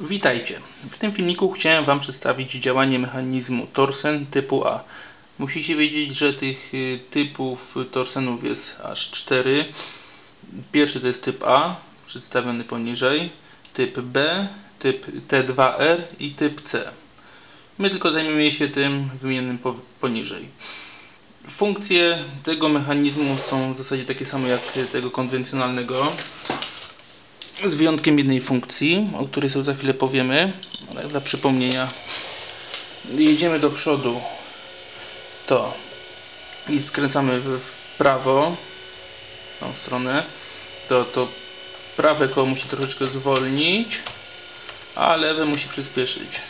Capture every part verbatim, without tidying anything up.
Witajcie! W tym filmiku chciałem Wam przedstawić działanie mechanizmu Torsen typu A. Musicie wiedzieć, że tych typów Torsenów jest aż cztery. Pierwszy to jest typ A, przedstawiony poniżej, typ B, typ T dwa R i typ C. My tylko zajmiemy się tym wymienionym poniżej. Funkcje tego mechanizmu są w zasadzie takie same jak tego konwencjonalnego, z wyjątkiem jednej funkcji, o której sobie za chwilę powiemy. Ale dla przypomnienia, jedziemy do przodu to i skręcamy w prawo, w tą stronę, to, to prawe koło musi troszeczkę zwolnić, a lewe musi przyspieszyć.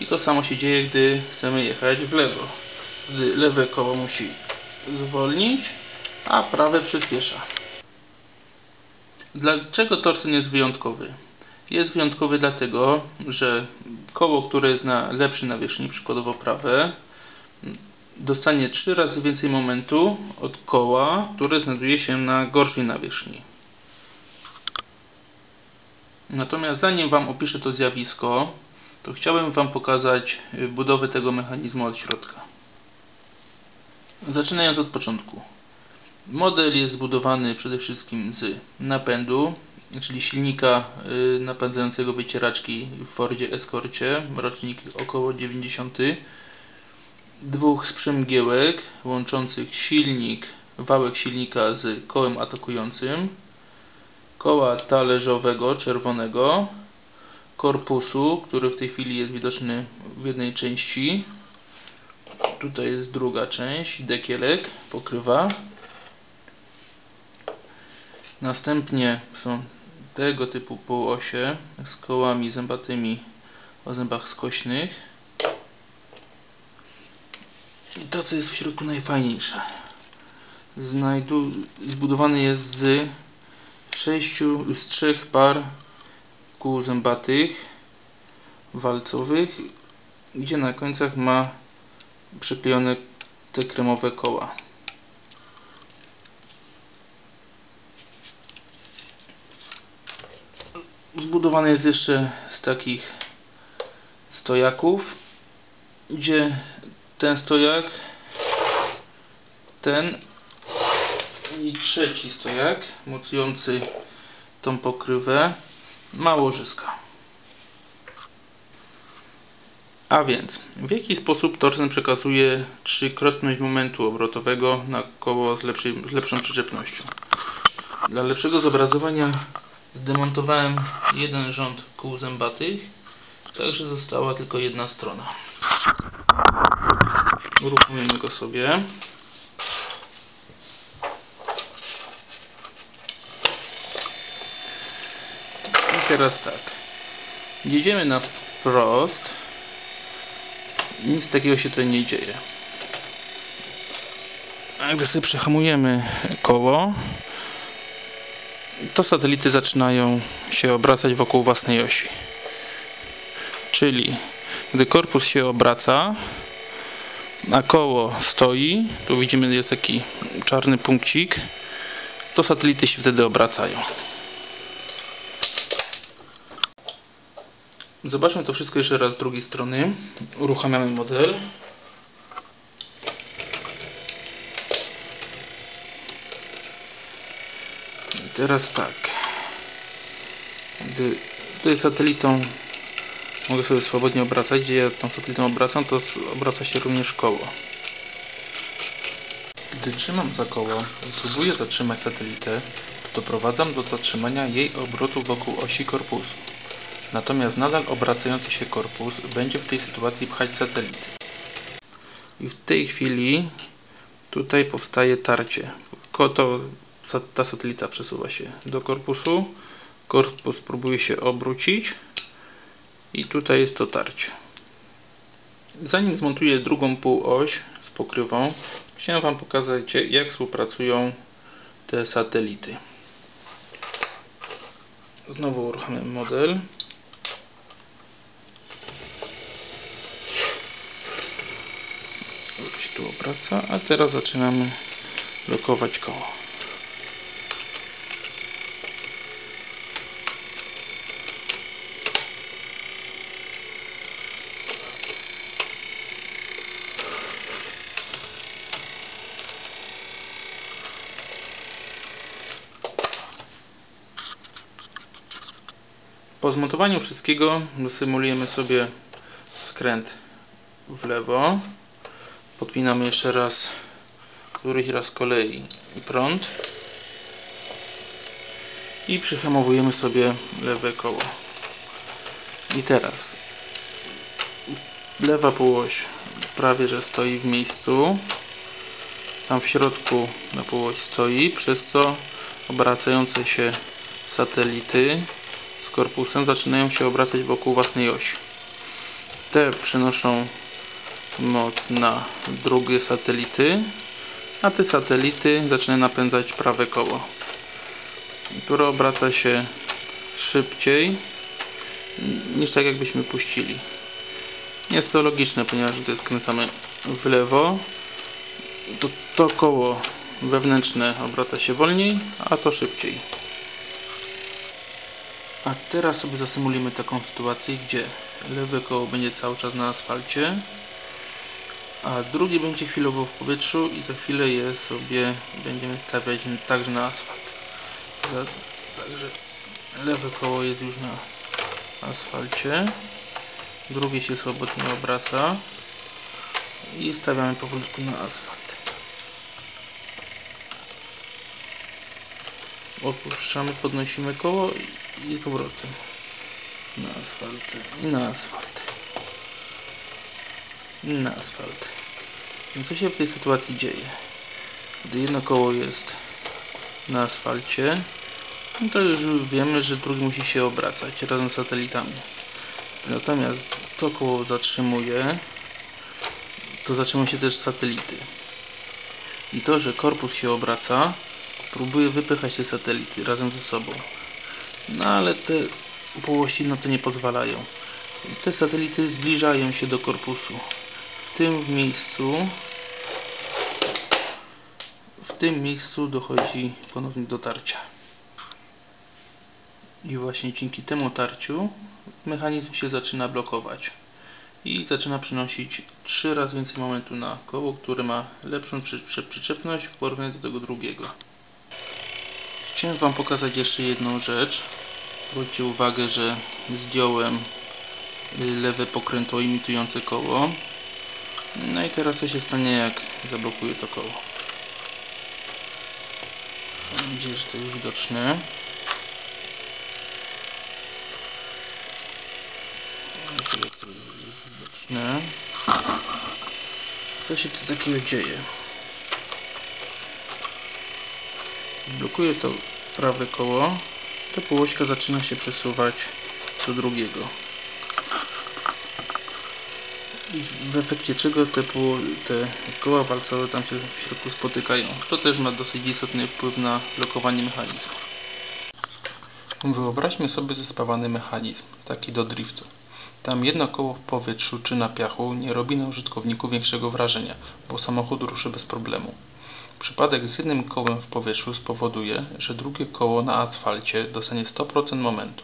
I to samo się dzieje, gdy chcemy jechać w lewo. Gdy lewe koło musi zwolnić, a prawe przyspiesza. Dlaczego Torsen jest wyjątkowy? Jest wyjątkowy dlatego, że koło, które jest na lepszej nawierzchni, przykładowo prawe, dostanie trzy razy więcej momentu od koła, które znajduje się na gorszej nawierzchni. Natomiast zanim Wam opiszę to zjawisko, to chciałbym Wam pokazać budowę tego mechanizmu od środka. Zaczynając od początku. Model jest zbudowany przede wszystkim z napędu, czyli silnika napędzającego wycieraczki w Fordzie Escorcie, rocznik około dziewięćdziesiąty, dwóch sprzęgiełek łączących silnik, wałek silnika z kołem atakującym, koła talerzowego czerwonego, korpusu, który w tej chwili jest widoczny w jednej części, tutaj jest druga część, dekielek, pokrywa. Następnie są tego typu półosie z kołami zębatymi o zębach skośnych. I to, co jest w środku najfajniejsze, Znajdu... zbudowany jest z sześciu, z trzech par kół zębatych walcowych, gdzie na końcach ma przyklejone te kremowe koła. Zbudowany jest jeszcze z takich stojaków, gdzie ten stojak, ten i trzeci stojak mocujący tą pokrywę ma łożyska. A więc, w jaki sposób Torsen przekazuje trzykrotność momentu obrotowego na koło z, lepszej, z lepszą przyczepnością? Dla lepszego zobrazowania zdemontowałem jeden rząd kół zębatych, także została tylko jedna strona. Uruchomimy go sobie. I teraz tak. Jedziemy na wprost. Nic takiego się tutaj nie dzieje. A gdy sobie przehamujemy koło, to satelity zaczynają się obracać wokół własnej osi. Czyli gdy korpus się obraca, a koło stoi, tu widzimy, jest taki czarny punkcik, to satelity się wtedy obracają. Zobaczmy to wszystko jeszcze raz z drugiej strony. Uruchamiamy model. Teraz tak, gdy tutaj satelitą mogę sobie swobodnie obracać, gdzie ja tą satelitą obracam, to obraca się również koło. Gdy trzymam za koło i próbuję zatrzymać satelitę, to doprowadzam do zatrzymania jej obrotu wokół osi korpusu. Natomiast nadal obracający się korpus będzie w tej sytuacji pchać satelitę. I w tej chwili tutaj powstaje tarcie. Koto Ta satelita przesuwa się do korpusu, korpus próbuje się obrócić i tutaj jest to tarcie. Zanim zmontuję drugą półoś z pokrywą, chciałem Wam pokazać, jak współpracują te satelity. Znowu uruchamiam model. To się tu obraca, a teraz zaczynamy blokować koło. Po zmontowaniu wszystkiego symulujemy sobie skręt w lewo. Podpinamy jeszcze raz któryś raz kolei prąd i przyhamowujemy sobie lewe koło. I teraz lewa półoś prawie że stoi w miejscu, tam w środku na półoś stoi, przez co obracające się satelity z korpusem zaczynają się obracać wokół własnej osi. Te przenoszą moc na drugie satelity, a te satelity zaczynają napędzać prawe koło, które obraca się szybciej niż tak jakbyśmy puścili. Jest to logiczne, ponieważ gdy skręcamy w lewo, to to koło wewnętrzne obraca się wolniej, a to szybciej. A teraz sobie zasymulujemy taką sytuację, gdzie lewe koło będzie cały czas na asfalcie, a drugie będzie chwilowo w powietrzu i za chwilę je sobie będziemy stawiać także na asfalt. Także lewe koło jest już na asfalcie, drugie się swobodnie obraca i stawiamy powolutku na asfalt. Opuszczamy, podnosimy koło i z powrotem na asfalt, na asfalt, na asfalt. Co się w tej sytuacji dzieje? Gdy jedno koło jest na asfalcie, no to już wiemy, że drugi musi się obracać razem z satelitami. Natomiast to koło zatrzymuje, to zatrzymują się też satelity. I to, że korpus się obraca, próbuje wypychać te satelity razem ze sobą. No ale te półosi na to nie pozwalają. Te satelity zbliżają się do korpusu. W tym miejscu w tym miejscu dochodzi ponownie do tarcia. I właśnie dzięki temu tarciu mechanizm się zaczyna blokować i zaczyna przynosić trzy razy więcej momentu na koło, które ma lepszą przy, przy, przyczepność w porównaniu do tego drugiego. Chciałem Wam pokazać jeszcze jedną rzecz. Zwróćcie uwagę, że zdjąłem lewe pokrętło imitujące koło. No i teraz co się stanie, jak zablokuję to koło? Widzicie, że to jest widoczne. Co się tu takiego dzieje? Blokuje to prawe koło, to półośka zaczyna się przesuwać do drugiego. I w efekcie czego te, pół, te koła walcowe tam się w środku spotykają. To też ma dosyć istotny wpływ na blokowanie mechanizmu. Wyobraźmy sobie zespawany mechanizm, taki do driftu. Tam jedno koło w powietrzu czy na piachu nie robi na użytkowniku większego wrażenia, bo samochód ruszy bez problemu. Przypadek z jednym kołem w powietrzu spowoduje, że drugie koło na asfalcie dostanie sto procent momentu.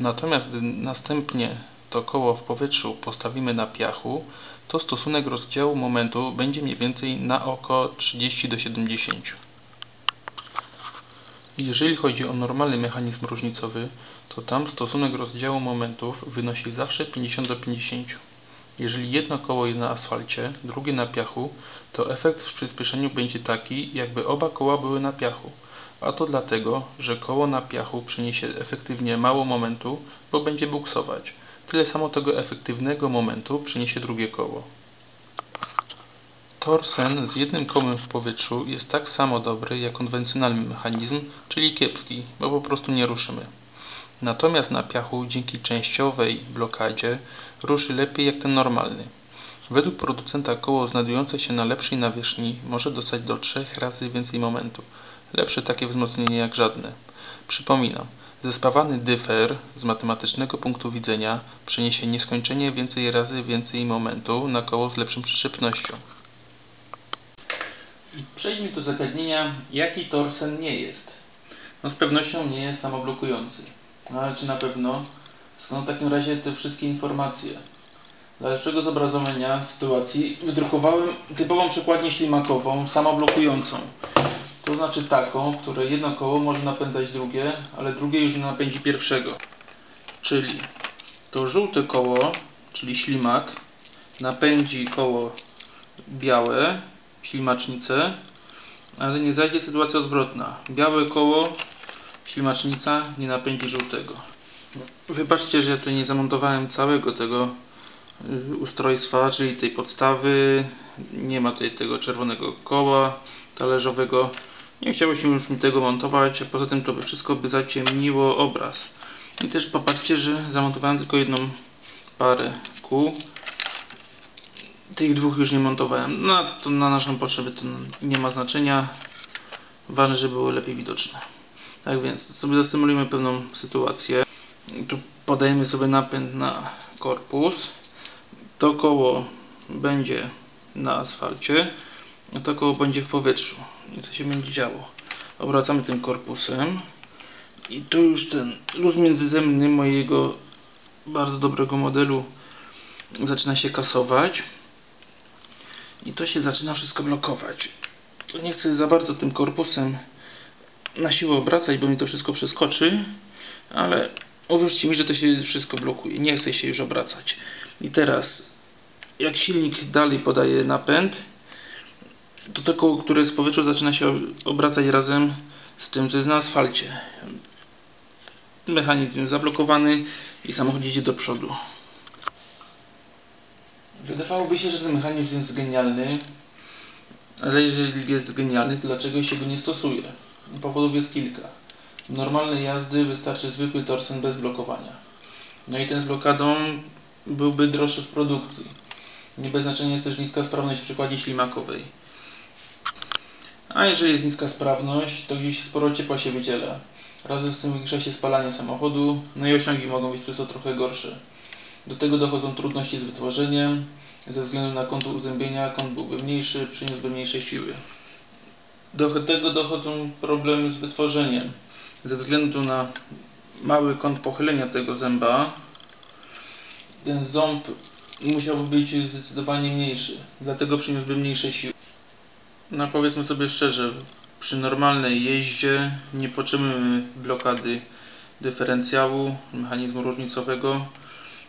Natomiast gdy następnie to koło w powietrzu postawimy na piachu, to stosunek rozdziału momentu będzie mniej więcej na około trzydzieści do siedemdziesięciu. Jeżeli chodzi o normalny mechanizm różnicowy, to tam stosunek rozdziału momentów wynosi zawsze pięćdziesiąt do pięćdziesięciu. Jeżeli jedno koło jest na asfalcie, drugie na piachu, to efekt w przyspieszeniu będzie taki, jakby oba koła były na piachu. A to dlatego, że koło na piachu przyniesie efektywnie mało momentu, bo będzie buksować. Tyle samo tego efektywnego momentu przyniesie drugie koło. Torsen z jednym kołem w powietrzu jest tak samo dobry jak konwencjonalny mechanizm, czyli kiepski, bo po prostu nie ruszymy. Natomiast na piachu dzięki częściowej blokadzie ruszy lepiej jak ten normalny. Według producenta koło znajdujące się na lepszej nawierzchni może dostać do trzech razy więcej momentu. Lepsze takie wzmocnienie jak żadne. Przypominam, zespawany dyfer z matematycznego punktu widzenia przyniesie nieskończenie więcej razy więcej momentu na koło z lepszą przyczepnością. Przejdźmy do zagadnienia, jaki torsen nie jest. No z pewnością nie jest samoblokujący. No ale czy na pewno? Skąd w takim razie te wszystkie informacje? Dla lepszego zobrazowania sytuacji wydrukowałem typową przekładnię ślimakową samoblokującą. To znaczy taką, której jedno koło może napędzać drugie, ale drugie już napędzi pierwszego. Czyli to żółte koło, czyli ślimak, napędzi koło białe, ślimacznicę, ale nie zajdzie sytuacja odwrotna. Białe koło, ślimacznica nie napędzi żółtego. Wybaczcie, że ja tutaj nie zamontowałem całego tego ustrojstwa, czyli tej podstawy. Nie ma tutaj tego czerwonego koła talerzowego. Nie chciało się już mi tego montować, a poza tym to by wszystko by zaciemniło obraz. I też popatrzcie, że zamontowałem tylko jedną parę kół. Tych dwóch już nie montowałem. No, to na naszą potrzebę to nie ma znaczenia. Ważne, żeby były lepiej widoczne. Tak więc sobie zasymulujemy pewną sytuację. Tu podajemy sobie napęd na korpus. To koło będzie na asfalcie, a to koło będzie w powietrzu. I co się będzie działo? Obracamy tym korpusem. I tu już ten luz międzyzemny mojego bardzo dobrego modelu zaczyna się kasować. I to się zaczyna wszystko blokować. Nie chcę za bardzo tym korpusem na siłę obracać, bo mi to wszystko przeskoczy, ale uwierzcie mi, że to się wszystko blokuje. Nie chcę się już obracać. I teraz, jak silnik dalej podaje napęd, to to koło, które jest w powietrzu, zaczyna się obracać razem z tym, co jest na asfalcie. Mechanizm jest zablokowany i samochód idzie do przodu. Wydawałoby się, że ten mechanizm jest genialny, ale jeżeli jest genialny, to dlaczego się go nie stosuje? Powodów jest kilka. W normalnej jazdy wystarczy zwykły torsen bez blokowania. No i ten z blokadą byłby droższy w produkcji. Nie bez znaczenia jest też niska sprawność w przykładzie ślimakowej. A jeżeli jest niska sprawność, to gdzieś sporo ciepła się wydziela. Razem z tym zwiększa się spalanie samochodu, no i osiągi mogą być przez to trochę gorsze. Do tego dochodzą trudności z wytworzeniem. Ze względu na kąt uzębienia kąt byłby mniejszy, przyniósłby mniejsze siły. Do tego dochodzą problemy z wytworzeniem. Ze względu na mały kąt pochylenia tego zęba, ten ząb musiałby być zdecydowanie mniejszy. Dlatego przyniósłby mniejsze siły. No powiedzmy sobie szczerze, przy normalnej jeździe nie potrzebujemy blokady dyferencjału, mechanizmu różnicowego.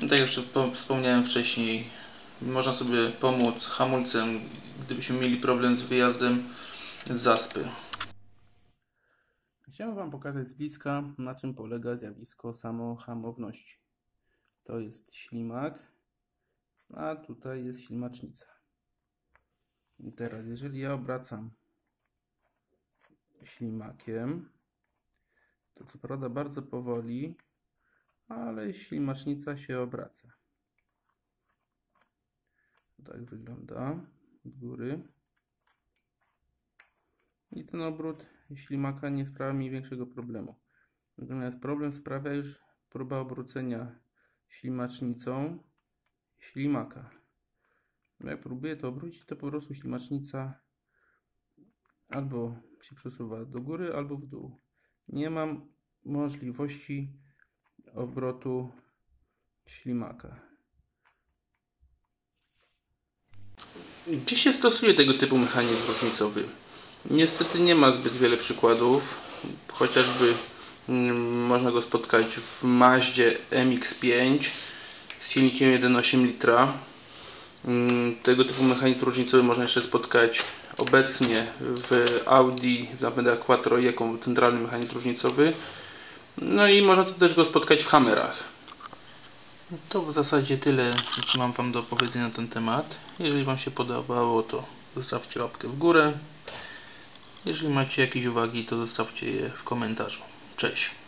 Tak jak już wspomniałem wcześniej, można sobie pomóc hamulcem, gdybyśmy mieli problem z wyjazdem z zaspy. Chciałem Wam pokazać z bliska, na czym polega zjawisko samohamowności. To jest ślimak, a tutaj jest ślimacznica. I teraz, jeżeli ja obracam ślimakiem, to co prawda bardzo powoli, ale ślimacznica się obraca. Tak wygląda z góry. I ten obrót ślimaka nie sprawia mi większego problemu. Natomiast problem sprawia już próba obrócenia ślimacznicą ślimaka. Jak próbuję to obrócić, to po prostu ślimacznica albo się przesuwa do góry, albo w dół. Nie mam możliwości obrotu ślimaka. Gdzie się stosuje tego typu mechanizm różnicowy? Niestety nie ma zbyt wiele przykładów. Chociażby mm, można go spotkać w Mazdzie M X pięć z silnikiem jeden przecinek osiem litra. Mm, tego typu mechanizm różnicowy można jeszcze spotkać obecnie w Audi, w napędach Quattro, jako centralny mechanizm różnicowy. No i można też go spotkać w Hammerach. To w zasadzie tyle, co mam Wam do powiedzenia na ten temat. Jeżeli Wam się podobało, to zostawcie łapkę w górę. Jeżeli macie jakieś uwagi, to zostawcie je w komentarzu. Cześć!